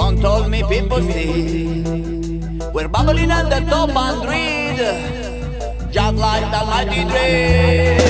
One told me people still we're bubbling at the top and read, just like the mighty dream.